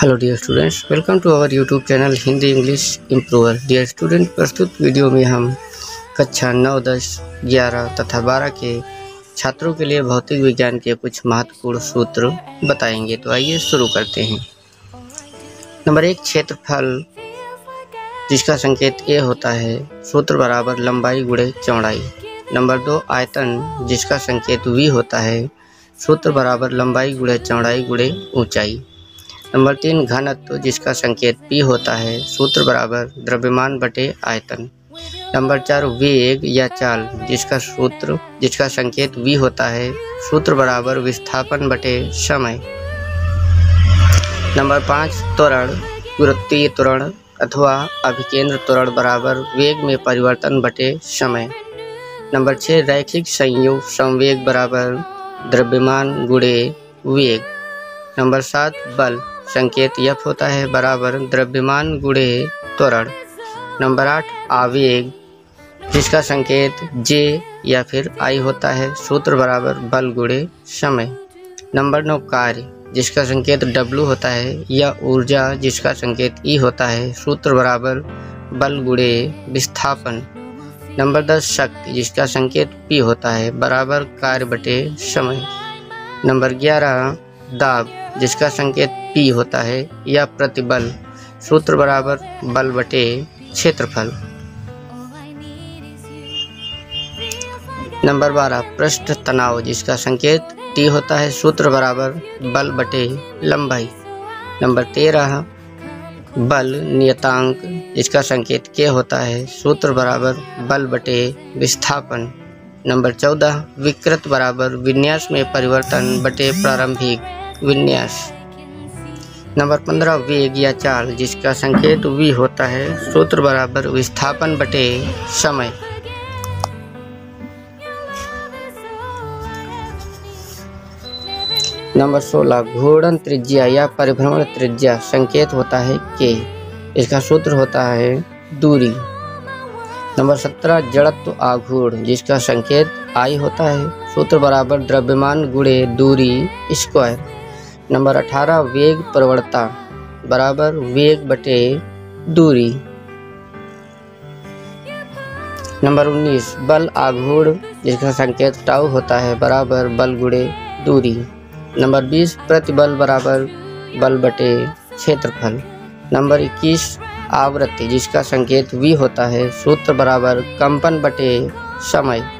Hello dear students, welcome to our YouTube channel Hindi English improver. Dear student, प्रस्तुत video में हम कक्षा 9, 10, 11 तथा 12 के छात्रों के लिए भौतिक विज्ञान के कुछ महत्वपूर्ण सूत्र बताएंगे। तो आइए शुरू करते हैं। नंबर 1, क्षेत्रफल, जिसका संकेत ए होता है, सूत्र बराबर लंबाई गुणे चौड़ाई। नंबर 2, आयतन, जिसका संकेत वी होता है, सूत्र बराबर लंबाई गुणे चौड़ाई गुणे ऊंचाई। नंबर 3, घनत्व, जिसका संकेत पी होता है, सूत्र बराबर द्रव्यमान बटे आयतन। नंबर 4, वेग या चाल, जिसका संकेत वी होता है, सूत्र बराबर विस्थापन बटे समय। नंबर 5, त्वरण, गुरुत्वीय त्वरण अथवा अभिकेंद्र त्वरण बराबर वेग में परिवर्तन बटे समय। नंबर 6, रैखिक संयोग संवेग बराबर द्रव्यमान गुणे वेग। नंबर 7, बल, संकेत यफ होता है, बराबर द्रव्यमान गुणे त्वरण। नंबर 8, आवेग, जिसका संकेत जे या फिर आई होता है, सूत्र बराबर बल गुणे समय। नंबर 9, कार्य, जिसका संकेत डब्लू होता है, या ऊर्जा, जिसका संकेत ई होता है, सूत्र बराबर बल गुणे विस्थापन। नंबर 10, शक्ति, जिसका संकेत पी होता है, बराबर कार्य बटे समय। नंबर 11, दाब, जिसका संकेत पी होता है, या प्रतिबल, सूत्र बराबर बल बटे क्षेत्रफल। नंबर 12, पृष्ठ तनाव, जिसका संकेत टी होता है, सूत्र बराबर बल बटे लंबाई। नंबर 13, बल नियतांक, जिसका संकेत के होता है, सूत्र बराबर बल बटे विस्थापन। नंबर 14, विकृत बराबर विन्यास में परिवर्तन बटे प्रारंभिक विन्यास। नंबर 15, वेग या चाल, जिसका संकेत वी होता है, सूत्र बराबर विस्थापन बटे समय। नंबर 16, घूर्णन त्रिज्या या परिभ्रमण त्रिज्या, संकेत होता है के, इसका सूत्र होता है दूरी। नंबर 17, जड़त्व आघूर्ण, जिसका संकेत आई होता है, सूत्र बराबर द्रव्यमान गुणे दूरी स्क्वायर। नंबर 18, वेग प्रवणता बराबर वेग बटे दूरी। नंबर 19, बल आघूर्ण, जिसका संकेत टाउ होता है, बराबर बल गुणे दूरी। नंबर 20, प्रतिबल बराबर बल बटे क्षेत्रफल। नंबर 21, आवृत्ति, जिसका संकेत वी होता है, सूत्र बराबर कंपन बटे समय।